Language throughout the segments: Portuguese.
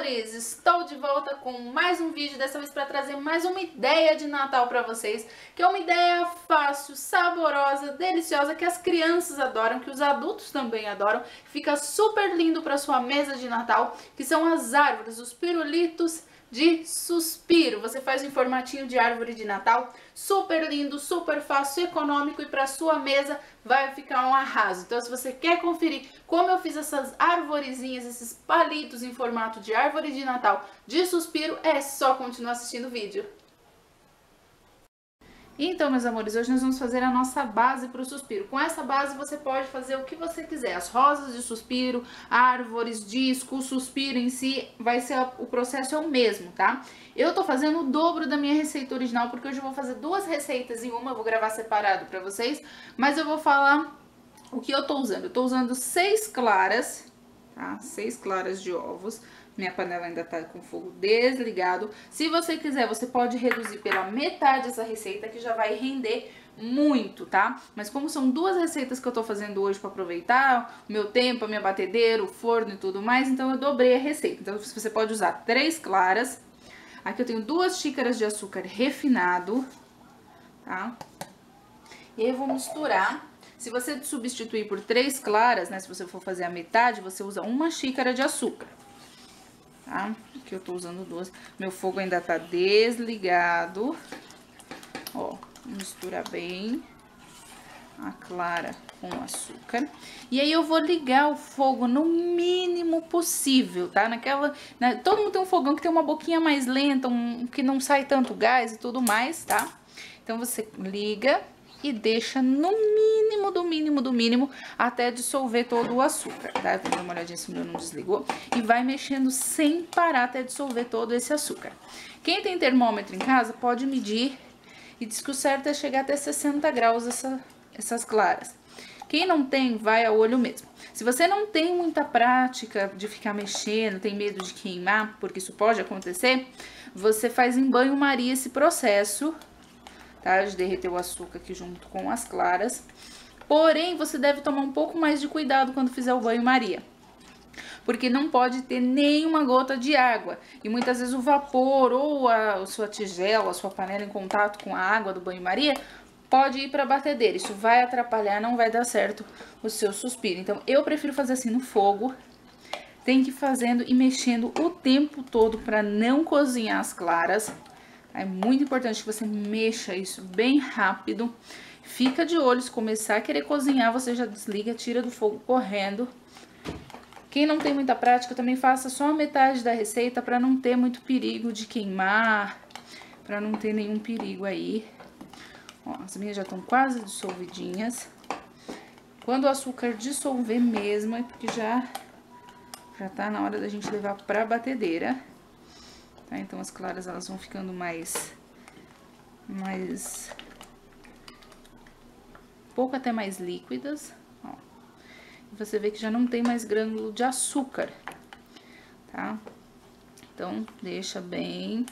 amores, estou de volta com mais um vídeo, dessa vez para trazer mais uma ideia de Natal para vocês, que é uma ideia fácil, saborosa, deliciosa, que as crianças adoram, que os adultos também adoram, fica super lindo para sua mesa de Natal, que são as árvores, os pirulitos de suspiro. Você faz em formatinho de árvore de Natal, super lindo, super fácil, econômico, e para sua mesa vai ficar um arraso. Então, se você quer conferir como eu fiz essas arvorezinhas, esses palitos em formato de árvore de Natal de suspiro, é só continuar assistindo o vídeo. Então, meus amores, hoje nós vamos fazer a nossa base para o suspiro. Com essa base você pode fazer o que você quiser, as rosas de suspiro, árvores, disco, o suspiro em si, vai ser o processo é o mesmo, tá? Eu tô fazendo o dobro da minha receita original, porque hoje eu vou fazer duas receitas em uma, eu vou gravar separado para vocês, mas eu vou falar o que eu tô usando. Eu tô usando 6 claras, tá? 6 claras de ovos. Minha panela ainda tá com o fogo desligado. Se você quiser, você pode reduzir pela metade essa receita, que já vai render muito, tá? Mas como são duas receitas que eu tô fazendo hoje para aproveitar o meu tempo, a minha batedeira, o forno e tudo mais, então eu dobrei a receita. Então você pode usar 3 claras. Aqui eu tenho 2 xícaras de açúcar refinado, tá? E aí eu vou misturar. Se você substituir por 3 claras, né, se você for fazer a metade, você usa 1 xícara de açúcar. Tá? Aqui eu tô usando 2. Meu fogo ainda tá desligado. Ó, misturar bem a clara com o açúcar. E aí eu vou ligar o fogo no mínimo possível, tá? Todo mundo tem um fogão que tem uma boquinha mais lenta, que não sai tanto gás e tudo mais, tá? Então você liga e deixa no mínimo, do mínimo, do mínimo, até dissolver todo o açúcar, tá? Eu vou dar uma olhadinha se o meu não desligou. E vai mexendo sem parar até dissolver todo esse açúcar. Quem tem termômetro em casa pode medir, e diz que o certo é chegar até 60 graus essas claras. Quem não tem, vai a olho mesmo. Se você não tem muita prática de ficar mexendo, tem medo de queimar, porque isso pode acontecer, você faz em banho-maria esse processo, tá? De derreter o açúcar aqui junto com as claras. Porém, você deve tomar um pouco mais de cuidado quando fizer o banho-maria, porque não pode ter nenhuma gota de água. E muitas vezes o vapor ou a sua tigela, a sua panela em contato com a água do banho-maria pode ir para a batedeira. Isso vai atrapalhar, não vai dar certo o seu suspiro. Então, eu prefiro fazer assim no fogo. Tem que ir fazendo e mexendo o tempo todo para não cozinhar as claras. É muito importante que você mexa isso bem rápido. Fica de olho, se começar a querer cozinhar, você já desliga, tira do fogo correndo. Quem não tem muita prática, também faça só a metade da receita, para não ter muito perigo de queimar, para não ter nenhum perigo aí. Ó, as minhas já estão quase dissolvidinhas. Quando o açúcar dissolver mesmo, é porque já tá na hora da gente levar para a batedeira. Tá, então as claras, elas vão ficando pouco até mais líquidas, ó. Você vê que já não tem mais grânulo de açúcar, tá? Então deixa bem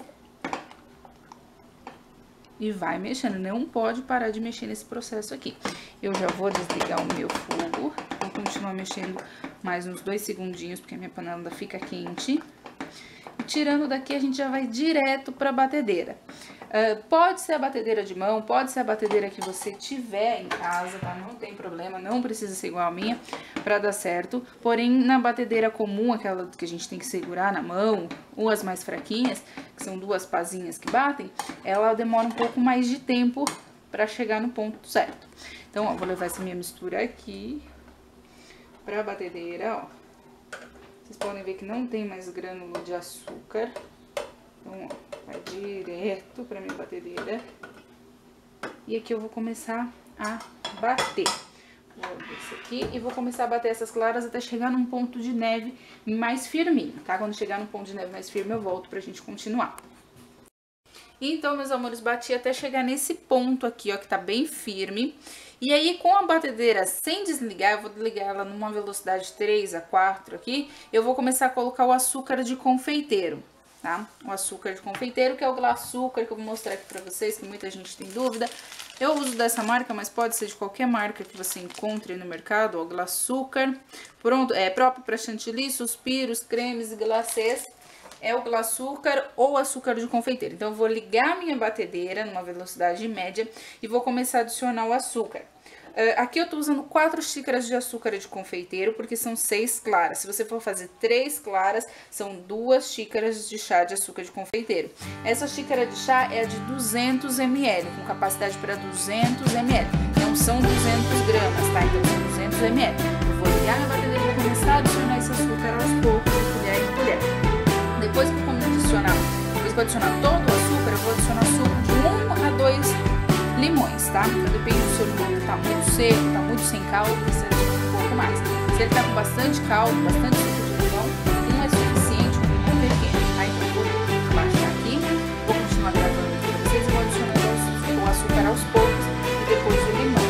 e vai mexendo, não pode parar de mexer nesse processo aqui. Eu já vou desligar o meu fogo, vou continuar mexendo mais uns 2 segundinhos, porque a minha panela ainda fica quente. Tirando daqui, a gente já vai direto para a batedeira. Pode ser a batedeira de mão, pode ser a batedeira que você tiver em casa, tá? Não tem problema, não precisa ser igual a minha para dar certo. Porém, na batedeira comum, aquela que a gente tem que segurar na mão, ou as mais fraquinhas, que são 2 pazinhas que batem, ela demora um pouco mais de tempo para chegar no ponto certo. Então, ó, vou levar essa minha mistura aqui para a batedeira, ó. Vocês podem ver que não tem mais grânulo de açúcar. Então, ó, vai direto pra minha batedeira. E aqui eu vou começar a bater. Vou abrir isso aqui e vou começar a bater essas claras até chegar num ponto de neve mais firminho, tá? Quando chegar num ponto de neve mais firme, eu volto pra gente continuar. Então, meus amores, bati até chegar nesse ponto aqui, ó, que tá bem firme. E aí, com a batedeira sem desligar, eu vou ligar ela numa velocidade 3 a 4 aqui, eu vou começar a colocar o açúcar de confeiteiro, tá? O açúcar de confeiteiro, que é o glaçúcar, que eu vou mostrar aqui pra vocês, que muita gente tem dúvida. Eu uso dessa marca, mas pode ser de qualquer marca que você encontre no mercado, ó, glaçúcar. Pronto, é próprio pra chantilly, suspiros, cremes e glacês. é o glaçúcar ou açúcar de confeiteiro. Então, eu vou ligar minha batedeira numa velocidade média e vou começar a adicionar o açúcar. Aqui eu tô usando 4 xícaras de açúcar de confeiteiro, porque são 6 claras. Se você for fazer 3 claras, são 2 xícaras de chá de açúcar de confeiteiro. Essa xícara de chá é a de 200 ml, com capacidade para 200 ml. Não são 200 gramas, tá? Então são 200 ml. Eu vou ligar minha batedeira e vou começar a adicionar esse açúcar aos poucos, de colher em colher. Depois que eu adicionar todo o açúcar, eu vou adicionar suco de 1 a 2 limões, tá? Então, depende do seu limão, tá muito seco, tá muito sem caldo, você adiciona um pouco mais. Se ele tá com bastante caldo, bastante suco de limão, não é suficiente, um limão pequeno, tá? Então, eu vou baixar aqui, vou continuar gravando aqui pra vocês e vou adicionar o açúcar aos poucos e depois o limão.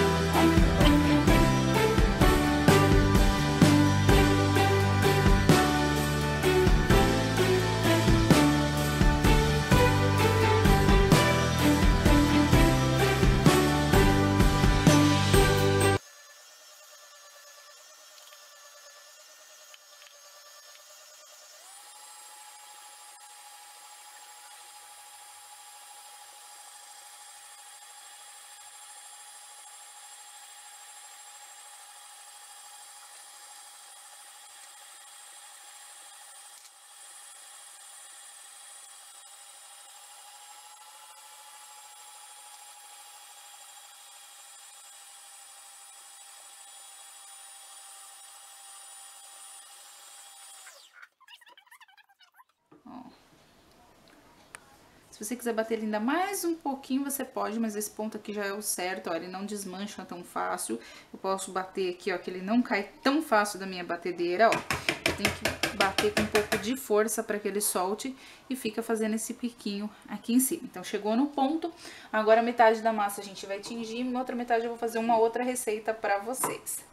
Se você quiser bater ele ainda mais um pouquinho, você pode, mas esse ponto aqui já é o certo, ó, ele não desmancha tão fácil. Eu posso bater aqui, ó, que ele não cai tão fácil da minha batedeira, ó. Eu tenho que bater com um pouco de força para que ele solte e fica fazendo esse piquinho aqui em cima. Então, chegou no ponto, agora metade da massa a gente vai tingir, e outra metade eu vou fazer uma outra receita para vocês.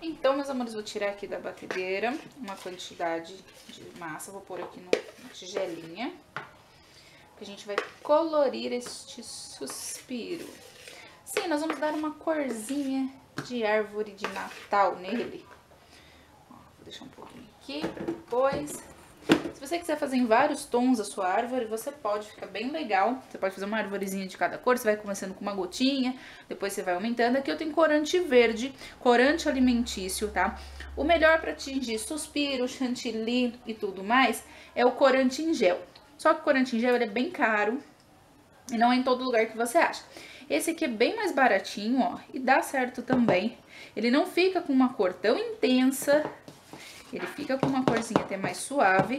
Então, meus amores, vou tirar aqui da batedeira uma quantidade de massa, vou pôr aqui na tigelinha, que a gente vai colorir este suspiro. Sim, nós vamos dar uma corzinha de árvore de Natal nele. Ó, vou deixar um pouquinho aqui para depois. Se você quiser fazer em vários tons a sua árvore, você pode, fica bem legal. Você pode fazer uma arvorezinha de cada cor, você vai começando com uma gotinha, depois você vai aumentando. Aqui eu tenho corante verde, corante alimentício, tá? O melhor para tingir suspiro, chantilly e tudo mais é o corante em gel. Só que o corante em gel ele é bem caro e não é em todo lugar que você acha. Esse aqui é bem mais baratinho, ó, e dá certo também. Ele não fica com uma cor tão intensa. Ele fica com uma corzinha até mais suave,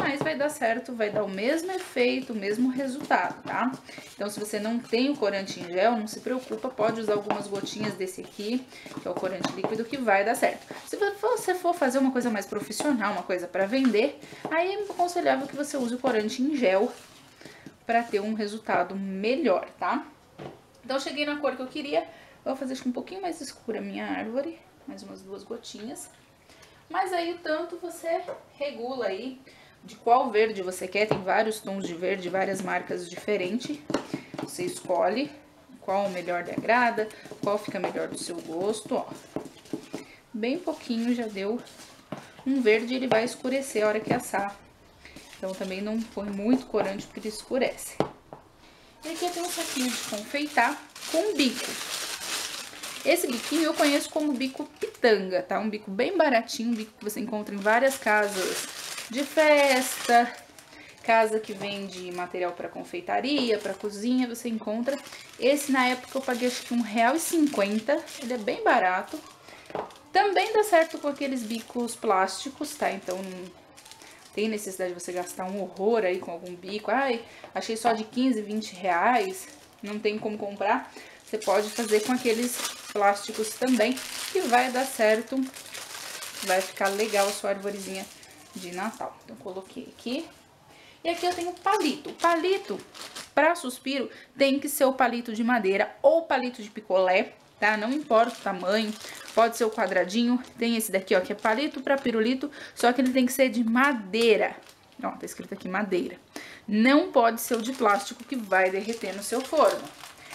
mas vai dar certo, vai dar o mesmo efeito, o mesmo resultado, tá? Então, se você não tem o corante em gel, não se preocupa, pode usar algumas gotinhas desse aqui, que é o corante líquido, que vai dar certo. Se você for fazer uma coisa mais profissional, uma coisa para vender, aí é aconselhável que você use o corante em gel para ter um resultado melhor, tá? Então, cheguei na cor que eu queria, vou fazer acho que um pouquinho mais escura a minha árvore, mais umas 2 gotinhas. Mas aí o tanto você regula aí de qual verde você quer, tem vários tons de verde, várias marcas diferentes. Você escolhe qual o melhor lhe agrada, qual fica melhor do seu gosto, ó. Bem pouquinho já deu um verde, ele vai escurecer a hora que assar. Então também não põe muito corante porque ele escurece. E aqui eu tenho um saquinho de confeitar com bico. Esse biquinho eu conheço como bico pitanga, tá? Um bico bem baratinho, um bico que você encontra em várias casas de festa, casa que vende material para confeitaria, para cozinha, você encontra. Esse, na época, eu paguei acho que R$1,50, ele é bem barato. Também dá certo com aqueles bicos plásticos, tá? Então, não tem necessidade de você gastar um horror aí com algum bico. Ai, achei só de 15, R$20, não tem como comprar. Você pode fazer com aqueles plásticos também, que vai dar certo, vai ficar legal a sua arvorezinha de Natal. Então, coloquei aqui. E aqui eu tenho palito. O palito, para suspiro, tem que ser o palito de madeira ou palito de picolé, tá? Não importa o tamanho, pode ser o quadradinho. Tem esse daqui, ó, que é palito para pirulito, só que ele tem que ser de madeira. Ó, tá escrito aqui madeira. Não pode ser o de plástico que vai derreter no seu forno.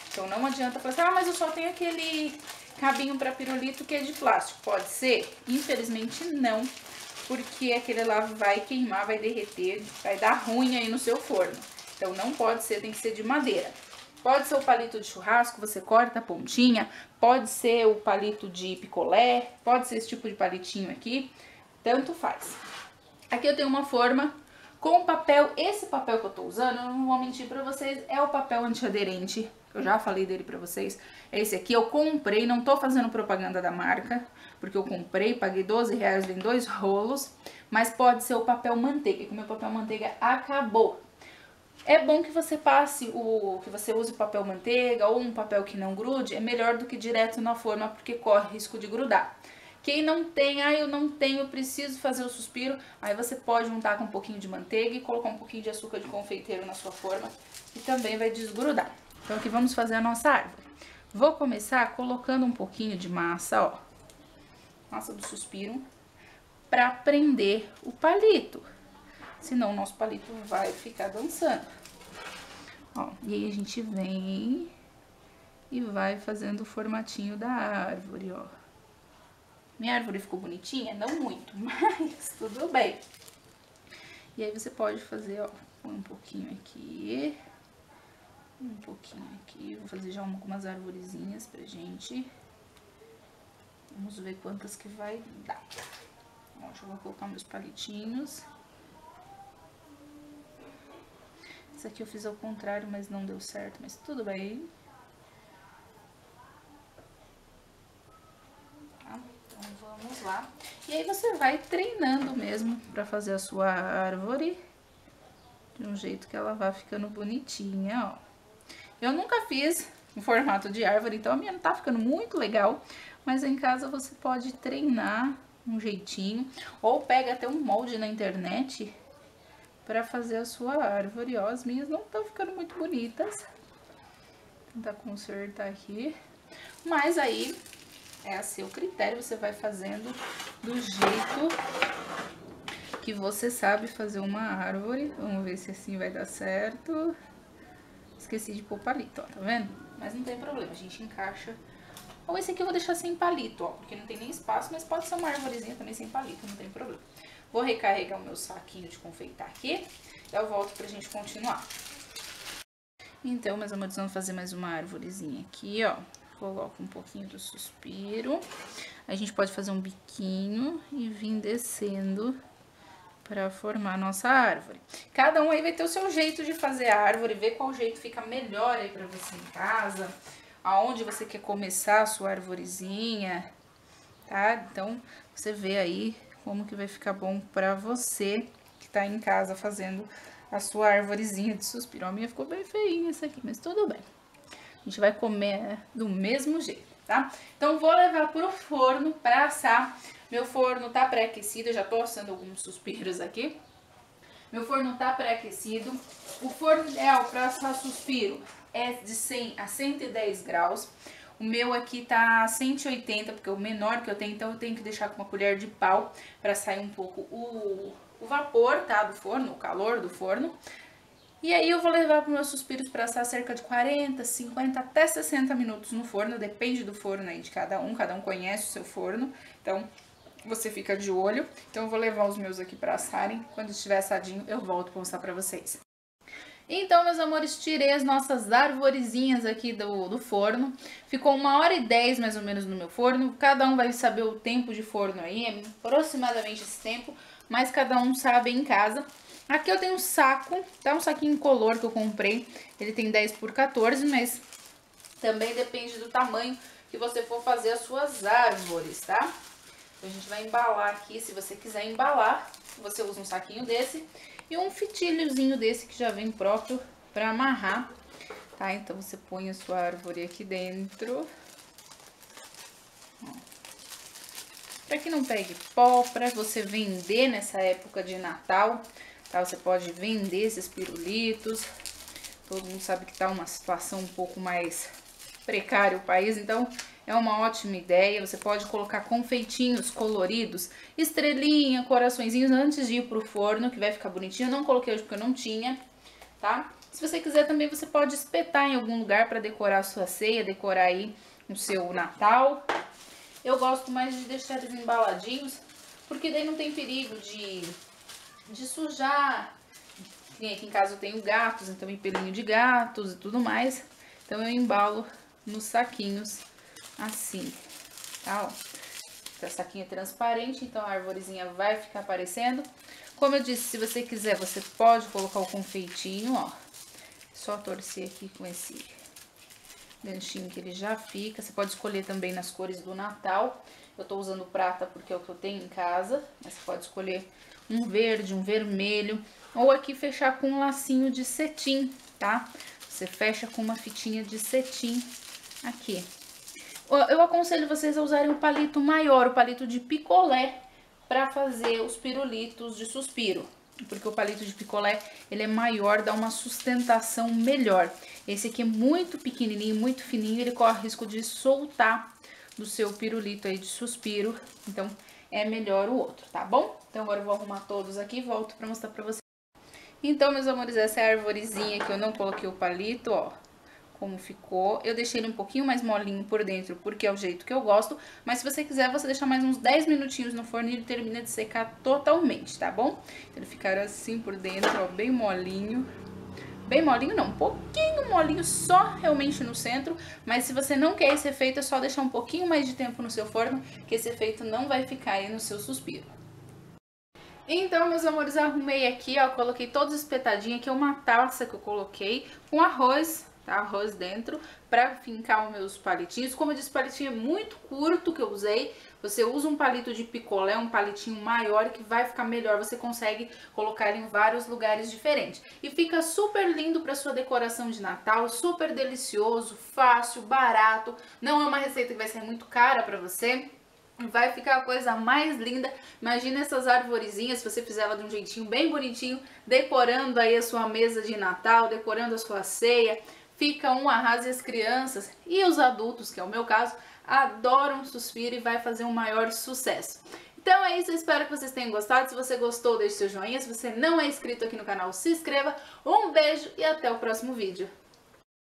Então, não adianta falar assim, ah, mas eu só tenho aquele cabinho para pirulito que é de plástico. Pode ser? Infelizmente, não. porque aquele lá vai queimar, vai derreter, vai dar ruim aí no seu forno. Então não pode ser, tem que ser de madeira. Pode ser o palito de churrasco, você corta a pontinha, pode ser o palito de picolé, pode ser esse tipo de palitinho aqui, tanto faz. Aqui eu tenho uma forma com papel, esse papel que eu tô usando, eu não vou mentir pra vocês, é o papel antiaderente, eu já falei dele pra vocês, é esse aqui, eu comprei, não tô fazendo propaganda da marca, porque eu comprei, paguei R$12, vem 2 rolos, mas pode ser o papel manteiga, que o meu papel manteiga acabou. É bom que você passe que você use papel manteiga ou um papel que não grude, é melhor do que direto na forma, porque corre risco de grudar. Quem não tem, ah, eu não tenho, eu preciso fazer o suspiro, aí você pode untar com um pouquinho de manteiga e colocar um pouquinho de açúcar de confeiteiro na sua forma, e também vai desgrudar. Então aqui vamos fazer a nossa árvore. Vou começar colocando um pouquinho de massa, ó, massa do suspiro, pra prender o palito. Senão o nosso palito vai ficar dançando. Ó, e aí a gente vem e vai fazendo o formatinho da árvore, ó. Minha árvore ficou bonitinha? Não muito, mas tudo bem. E aí você pode fazer, ó, põe um pouquinho aqui, um pouquinho aqui. Vou fazer já algumas arvorezinhas pra gente. Vamos ver quantas que vai dar. Ó, deixa eu colocar meus palitinhos. Esse aqui eu fiz ao contrário, mas não deu certo, mas tudo bem. Tá? Então vamos lá. E aí você vai treinando mesmo pra fazer a sua árvore, de um jeito que ela vá ficando bonitinha, ó. Eu nunca fiz em formato de árvore, então a minha não tá ficando muito legal, mas em casa você pode treinar um jeitinho, ou pega até um molde na internet pra fazer a sua árvore, ó. As minhas não estão ficando muito bonitas. Vou tentar consertar aqui. Mas aí, é a seu critério, você vai fazendo do jeito que você sabe fazer uma árvore. Vamos ver se assim vai dar certo. Esqueci de pôr palito, ó, tá vendo? Mas não tem problema, a gente encaixa. Ou esse aqui eu vou deixar sem palito, ó, porque não tem nem espaço, mas pode ser uma árvorezinha também sem palito, não tem problema. Vou recarregar o meu saquinho de confeitar aqui, eu volto pra gente continuar. Então, meus amores, vamos fazer mais uma árvorezinha aqui, ó. Coloco um pouquinho do suspiro. A gente pode fazer um biquinho e vir descendo pra formar a nossa árvore. Cada um aí vai ter o seu jeito de fazer a árvore, ver qual jeito fica melhor aí pra você em casa, aonde você quer começar a sua arvorezinha, tá? Então, você vê aí como que vai ficar bom pra você que tá em casa fazendo a sua arvorezinha de suspiro. A minha ficou bem feinha essa aqui, mas tudo bem. A gente vai comer do mesmo jeito, tá? Então, vou levar pro forno pra assar. Meu forno tá pré-aquecido, eu já tô assando alguns suspiros aqui. Meu forno tá pré-aquecido. O forno ideal pra assar suspiro é de 100 a 110 graus. O meu aqui tá 180, porque é o menor que eu tenho, então eu tenho que deixar com uma colher de pau pra sair um pouco o vapor, tá, do forno, o calor do forno. E aí eu vou levar para os meus suspiros pra assar cerca de 40, 50, até 60 minutos no forno, depende do forno aí de cada um conhece o seu forno, então você fica de olho. Então eu vou levar os meus aqui pra assarem, quando estiver assadinho eu volto pra mostrar pra vocês. Então, meus amores, tirei as nossas arvorezinhas aqui do forno. Ficou 1h10 mais ou menos no meu forno. Cada um vai saber o tempo de forno aí, é aproximadamente esse tempo, mas cada um sabe em casa. Aqui eu tenho um saco, tá? Um saquinho incolor que eu comprei. Ele tem 10x14, mas também depende do tamanho que você for fazer as suas árvores, tá? Então, a gente vai embalar aqui, se você quiser embalar, você usa um saquinho desse. E um fitilhozinho desse que já vem próprio pra amarrar, tá? Então, você põe a sua árvore aqui dentro. Ó. Pra que não pegue pó, pra você vender nessa época de Natal, tá? Você pode vender esses pirulitos. Todo mundo sabe que tá uma situação um pouco mais precária o país, então é uma ótima ideia, você pode colocar confeitinhos coloridos, estrelinha, coraçõezinhos antes de ir pro forno, que vai ficar bonitinho. Eu não coloquei hoje porque eu não tinha, tá? Se você quiser também, você pode espetar em algum lugar pra decorar a sua ceia, decorar aí o seu Natal. Eu gosto mais de deixar eles embaladinhos, porque daí não tem perigo de sujar. Aqui em casa eu tenho gatos, então tem pelinho de gatos e tudo mais. Então eu embalo nos saquinhos assim, tá? Ó, o saquinho é transparente, então a arvorezinha vai ficar aparecendo. Como eu disse, se você quiser, você pode colocar o confeitinho, ó. Só torcer aqui com esse ganchinho que ele já fica. Você pode escolher também nas cores do Natal. Eu tô usando prata porque é o que eu tenho em casa, mas você pode escolher um verde, um vermelho, ou aqui fechar com um lacinho de cetim, tá? Você fecha com uma fitinha de cetim aqui. Eu aconselho vocês a usarem um palito maior, o palito de picolé, para fazer os pirulitos de suspiro, porque o palito de picolé, ele é maior, dá uma sustentação melhor. Esse aqui é muito pequenininho, muito fininho, ele corre risco de soltar do seu pirulito aí de suspiro, então é melhor o outro, tá bom? Então agora eu vou arrumar todos aqui e volto pra mostrar pra vocês. Então, meus amores, essa é a arvorezinha que eu não coloquei o palito, ó, como ficou. Eu deixei ele um pouquinho mais molinho por dentro, porque é o jeito que eu gosto, mas se você quiser, você deixa mais uns 10 minutinhos no forno e ele termina de secar totalmente, tá bom? Ele ficará assim por dentro, ó, bem molinho. Bem molinho não, um pouquinho molinho só realmente no centro, mas se você não quer esse efeito, é só deixar um pouquinho mais de tempo no seu forno, que esse efeito não vai ficar aí no seu suspiro. Então, meus amores, arrumei aqui, ó, coloquei todos espetadinhos, aqui é uma taça que eu coloquei com arroz, tá, arroz dentro, pra fincar os meus palitinhos. Como eu disse, o palitinho é muito curto que eu usei. Você usa um palito de picolé, um palitinho maior, que vai ficar melhor, você consegue colocar em vários lugares diferentes. E fica super lindo para sua decoração de Natal, super delicioso, fácil, barato. Não é uma receita que vai ser muito cara para você. Vai ficar a coisa mais linda. Imagina essas arvorezinhas, se você fizer ela de um jeitinho bem bonitinho, decorando aí a sua mesa de Natal, decorando a sua ceia. Fica um arraso e as crianças e os adultos, que é o meu caso, adoram suspiro e vai fazer um maior sucesso. Então é isso, eu espero que vocês tenham gostado. Se você gostou, deixe seu joinha. Se você não é inscrito aqui no canal, se inscreva. Um beijo e até o próximo vídeo.